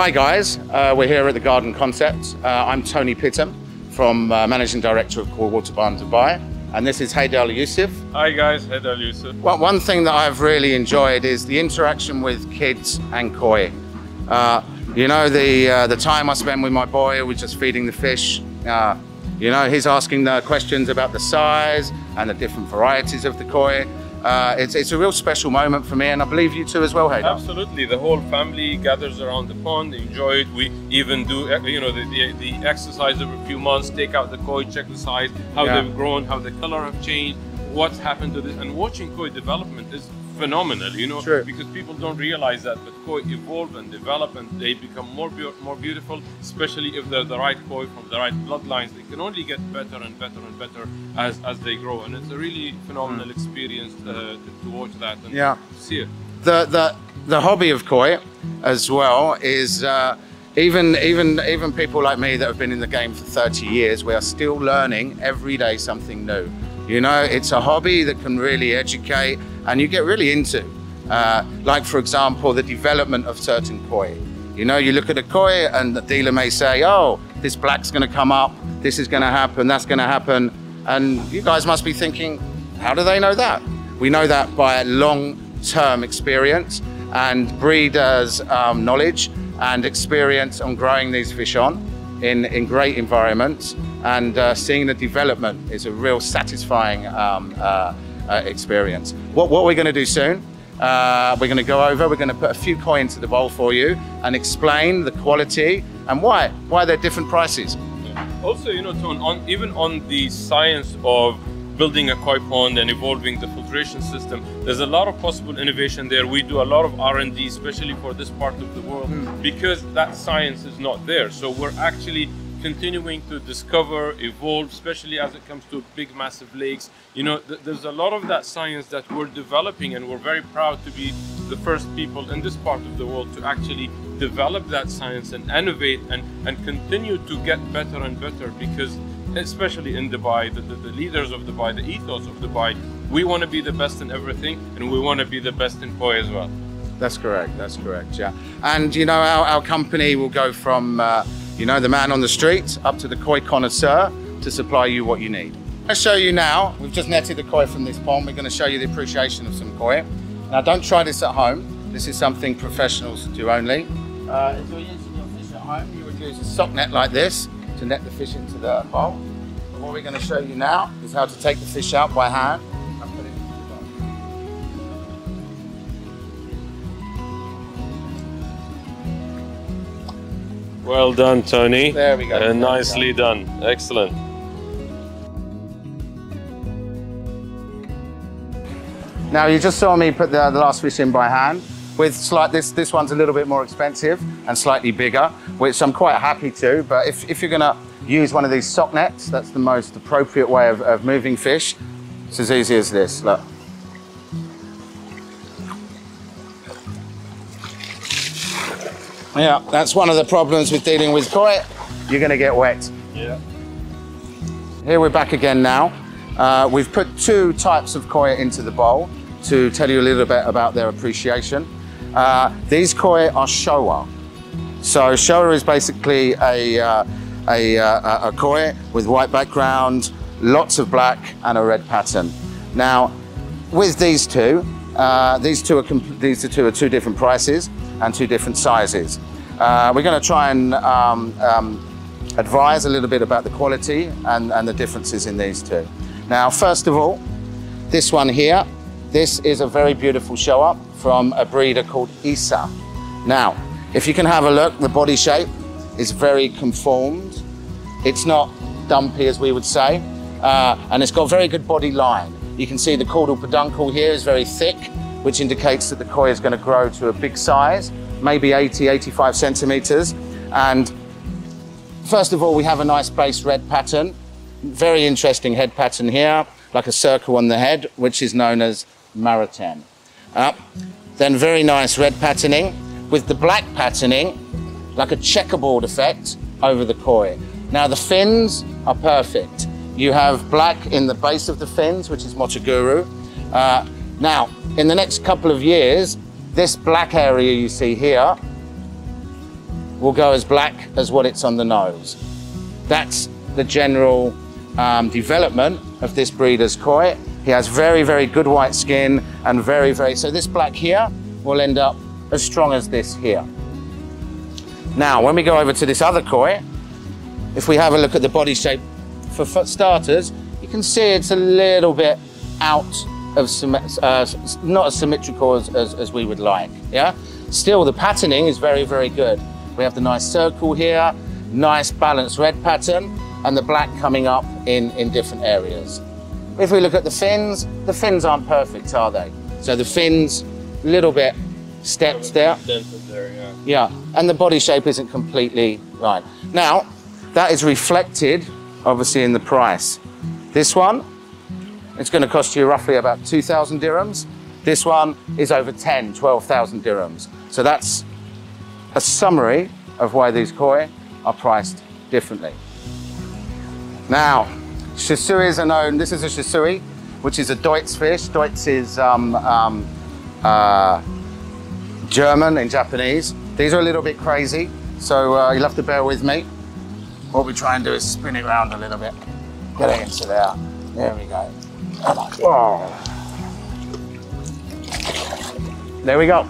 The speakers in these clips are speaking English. Hi guys, we're here at the Garden Concepts. I'm Tony Pittam from Managing Director of Koi Water Barn Dubai, and this is Haidar Yusuf. Hi guys, Haidar Yusuf. Well, one thing that I've really enjoyed is the interaction with kids and koi. You know, the time I spend with my boy, we're just feeding the fish. You know, he's asking the questions about the size and the different varieties of the koi. It's a real special moment for me, and I believe you too as well, Haidar. Absolutely, the whole family gathers around the pond, enjoy it. We even do, you know, the exercise every few months, take out the koi, check the size, how they've grown, how the color have changed, what's happened to this, and watching koi development is phenomenal, you know, because people don't realize that, but koi evolve and develop and they become more beautiful, especially if they're the right koi from the right bloodlines. They can only get better and better and better as they grow, and it's a really phenomenal experience to watch that and see it. The hobby of koi as well is even people like me that have been in the game for 30 years, we are still learning every day something new. You know, it's a hobby that can really educate and you get really into. Like, for example, the development of certain koi. You know, you look at a koi and the dealer may say, oh, this black's going to come up, this is going to happen, that's going to happen. And you guys must be thinking, how do they know that? We know that by long-term experience and breeders' knowledge and experience on growing these fish on in great environments. And seeing the development is a real satisfying experience. What we're going to do soon, we're going to go over, we're going to put a few koi into the bowl for you and explain the quality and why they're different prices. Also, you know, Tone, even on the science of building a koi pond and evolving the filtration system, there's a lot of possible innovation there. We do a lot of R&D, especially for this part of the world, because that science is not there. So we're actually continuing to discover, evolve, especially as it comes to big, massive lakes. You know, there's a lot of that science that we're developing, and we're very proud to be the first people in this part of the world to actually develop that science and innovate and continue to get better and better, because especially in Dubai, the leaders of Dubai, the ethos of Dubai, we want to be the best in everything, and we want to be the best in koi as well. That's correct, yeah. And you know, our company will go from you know, the man on the street, up to the koi connoisseur to supply you what you need. I'm gonna show you now, we've just netted the koi from this pond, we're gonna show you the appreciation of some koi. Now don't try this at home, this is something professionals do only. If you're using your fish at home, you would use a sock net like this to net the fish into the bowl. But what we're gonna show you now is how to take the fish out by hand and put it into the bowl. Well done, Tony. There we go. Nicely done. Excellent. Now you just saw me put the last fish in by hand. With this one's a little bit more expensive and slightly bigger, which I'm quite happy to. But if you're gonna use one of these sock nets, that's the most appropriate way of moving fish. It's as easy as this. Look. Yeah, that's one of the problems with dealing with koi. You're going to get wet. Yeah. Here we're back again now. We've put two types of koi into the bowl to tell you a little bit about their appreciation. These koi are Showa. So Showa is basically a koi with white background, lots of black and a red pattern. Now, with these two are two different prices and two different sizes. We're going to try and advise a little bit about the quality and the differences in these two. Now, first of all, this one here, this is a very beautiful showa from a breeder called Issa. Now, if you can have a look, the body shape is very conformed. It's not dumpy, as we would say, and it's got very good body line. You can see the caudal peduncle here is very thick, which indicates that the koi is going to grow to a big size, maybe 80, 85 centimeters. And first of all, we have a nice base red pattern, very interesting head pattern here, like a circle on the head, which is known as Maritan. Then very nice red patterning with the black patterning, like a checkerboard effect over the koi. Now the fins are perfect. You have black in the base of the fins, which is Motoguru. Now, in the next couple of years, this black area you see here will go as black as what it's on the nose. That's the general development of this breeder's koi. He has very, very good white skin and so this black here will end up as strong as this here. Now, when we go over to this other koi, if we have a look at the body shape for starters, you can see it's a little bit out of, not as symmetrical as we would like, yeah? Still, the patterning is very, very good. We have the nice circle here, nice balanced red pattern, and the black coming up in different areas. If we look at the fins aren't perfect, are they? So the fins, a little bit stepped there. Yeah, and the body shape isn't completely right. Now, that is reflected, obviously, in the price. This one, it's going to cost you roughly about 2,000 dirhams. This one is over 10, 12,000 dirhams. So that's a summary of why these koi are priced differently. Now, shisuis are known, this is a shisui, which is a Deutsch fish. Deutsch is German in Japanese. These are a little bit crazy, so you'll have to bear with me. What we try and do is spin it around a little bit. Get it into there. There we go. Oh. There we go.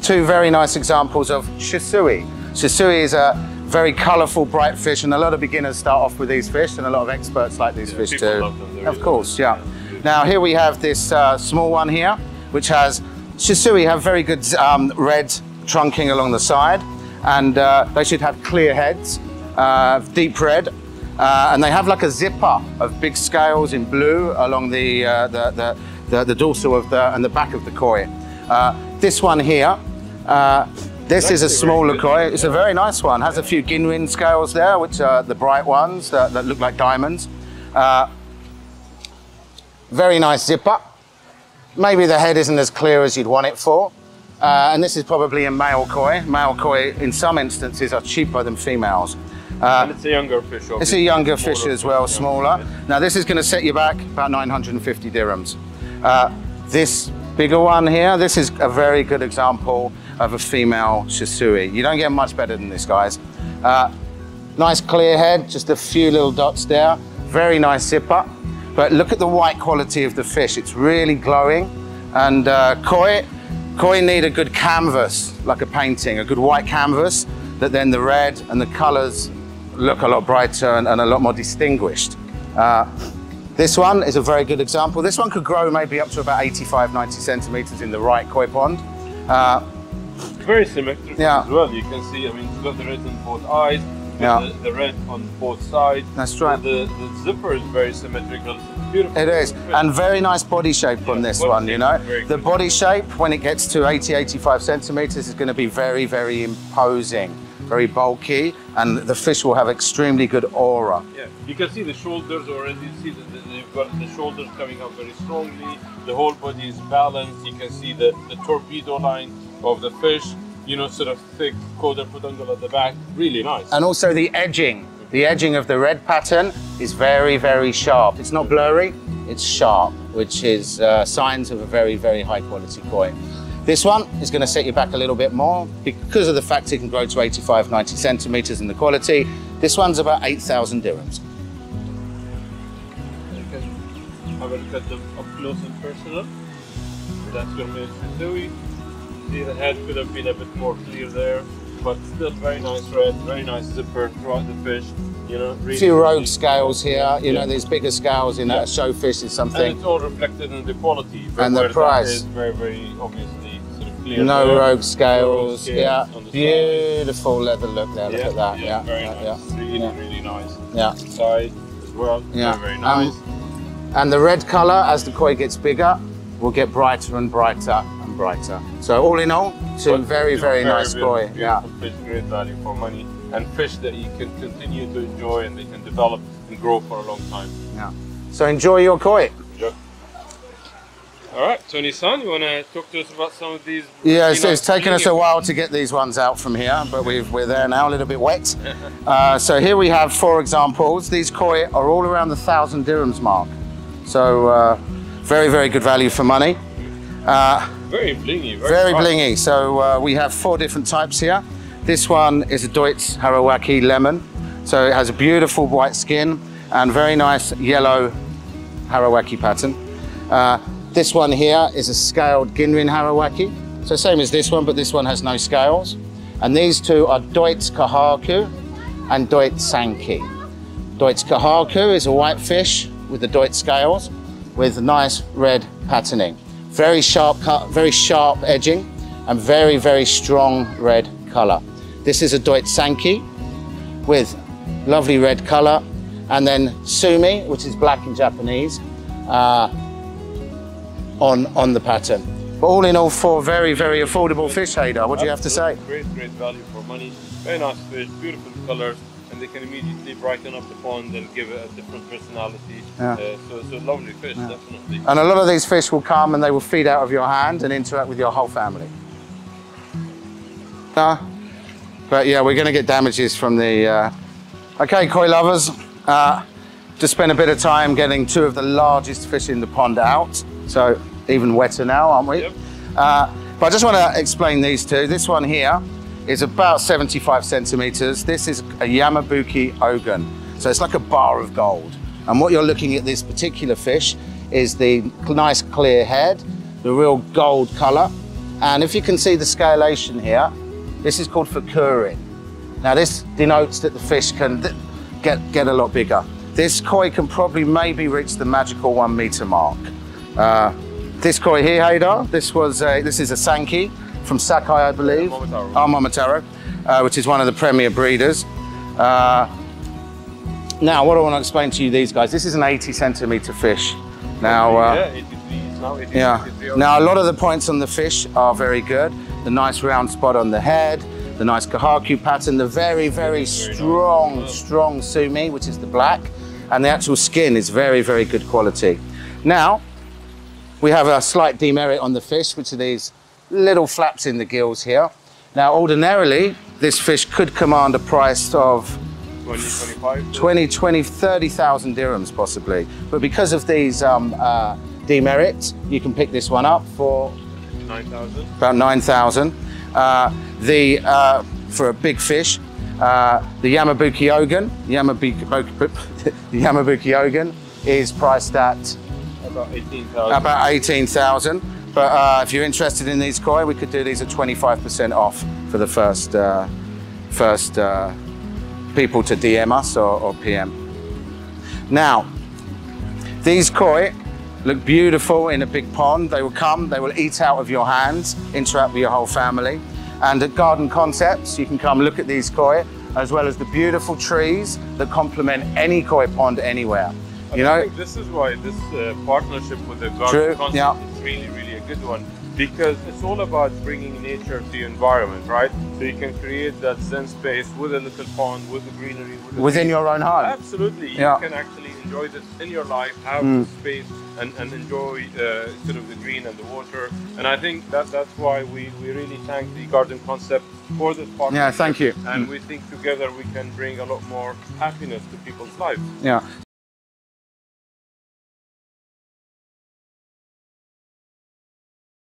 Two very nice examples of shisui. Shisui is a very colourful, bright fish, and a lot of beginners start off with these fish, and a lot of experts like these fish too. Love them, of course, yeah. Now here we have this small one here, which has shisui have very good red trunking along the side, and they should have clear heads, deep red, and they have like a zipper of big scales in blue along the dorsal of the and the back of the koi. This one here. This is a smaller koi. It's a very nice one. Has a few Ginwin scales there, which are the bright ones that look like diamonds. Very nice zipper. Maybe the head isn't as clear as you'd want it for. And this is probably a male koi. Male koi, in some instances, are cheaper than females. And it's a younger fish. Obviously. It's a younger fish as well, smaller. Now this is going to set you back about 950 dirhams. This bigger one here, this is a very good example of a female shisui. You don't get much better than this, guys. Nice clear head, just a few little dots there. Very nice zipper. But look at the white quality of the fish. It's really glowing. And koi need a good canvas, like a painting, a good white canvas, that then the red and the colors look a lot brighter and a lot more distinguished. This one is a very good example. This one could grow maybe up to about 85, 90 centimeters in the right koi pond. Very symmetric, yeah. As well, you can see, I mean, it's got the red on both eyes, yeah. the red on both sides. That's right. The zipper is very symmetrical, it's beautiful. It is, and very nice body shape on this one, you know. The body shape, when it gets to 80, 85 centimeters, is going to be very, very imposing, very bulky, and the fish will have extremely good aura. Yeah, you can see the shoulders already, see that they've got the shoulders coming up very strongly, the whole body is balanced, you can see the torpedo line of the fish, you know, sort of thick caudal peduncle at the back, really nice. And also the edging of the red pattern is very, very sharp. It's not blurry, it's sharp, which is signs of a very, very high quality koi. This one is going to set you back a little bit more because of the fact it can grow to 85, 90 centimeters in the quality. This one's about 8,000 dirhams. You can have a look at them up close and personal. That's your male shisui. See, the head could have been a bit more clear there, but still very nice red, very nice zipper throughout the fish. You know, really few rogue scales here, you know, there's bigger scales in a show fish is something. And it's all reflected in the quality. And the price. That is very, very obviously sort of clear. No rogue scales, yeah. Beautiful leather look there, look at that. Yeah, very nice. Really nice. Yeah. Side as well, very nice. And the red colour, as the koi gets bigger, will get brighter and brighter. So all in all, two very, very nice koi. Yeah, fish, great value for money, and fish that you can continue to enjoy and they can develop and grow for a long time. Yeah. So enjoy your koi. Yeah. All right, Tony-san, you want to talk to us about some of these? Yeah, so it's taken us a while to get these ones out from here, but we're there now, a little bit wet. So here we have four examples. These koi are all around the 1,000 dirhams mark. So very, very good value for money. Very blingy. So we have four different types here. This one is a Deutsch Harawaki lemon. So it has a beautiful white skin and very nice yellow Harawaki pattern. This one here is a scaled Ginrin Harawaki. So same as this one, but this one has no scales. And these two are Deutsch Kahaku and Deutsch Sanke. Deutsch Kahaku is a white fish with the Deutsch scales with nice red patterning. Very sharp cut, very sharp edging, and very, very strong red color. This is a Deutsch Sanke with lovely red color. And then Sumi, which is black in Japanese, on the pattern. But all in all, four very, very affordable fish, Haidar. What do you have to say? Great, great value for money. Very nice fish, beautiful colors, and they can immediately brighten up the pond and give it a different personality. Yeah. So it's a lovely fish, yeah. Definitely. And a lot of these fish will come and they will feed out of your hand and interact with your whole family. But yeah, we're going to get damages from the... Okay, koi lovers. Just spent a bit of time getting two of the largest fish in the pond out. So even wetter now, aren't we? Yep. But I just want to explain these two. This one here is about 75 centimeters. This is a Yamabuki Ogon. So it's like a bar of gold. And what you're looking at this particular fish is the nice clear head, the real gold color. And if you can see the scalation here, this is called Fukurin. Now this denotes that the fish can get a lot bigger. This koi can probably maybe reach the magical 1 meter mark. This koi here, Haidar, this is a Sanke from Sakai, I believe. Momotaro. Oh, Momotaro, which is one of the premier breeders. Now, what I want to explain to you, these guys, this is an 80 centimeter fish. Now, now a lot of the points on the fish are very good. The nice round spot on the head, the nice Kahaku pattern, the very, very strong, strong Sumi, which is the black, and the actual skin is very, very good quality. Now, we have a slight demerit on the fish, which are these little flaps in the gills here. Now, ordinarily, this fish could command a price of 20, 30,000 dirhams, possibly. But because of these demerits, you can pick this one up for 9,000. About 9,000. For a big fish, the Yamabuki Ogon, the Yamabuki Ogon is priced at about 18,000. But if you're interested in these koi, we could do these at 25% off for the first people to DM us or PM. Now, these koi look beautiful in a big pond. They will come, they will eat out of your hands, interact with your whole family. And at Garden Concepts, you can come look at these koi, as well as the beautiful trees that complement any koi pond anywhere. I think this is why this partnership with the Garden Concepts is really, really a good one, because it's all about bringing nature to your environment, right? So you can create that zen space with a little pond, with the greenery. Within your own home. Absolutely. You can actually enjoy this in your life, have space, and enjoy sort of the green and the water. And I think that's why we really thank the Garden Concept for this partnership. Yeah, thank you. And we think together we can bring a lot more happiness to people's lives. Yeah.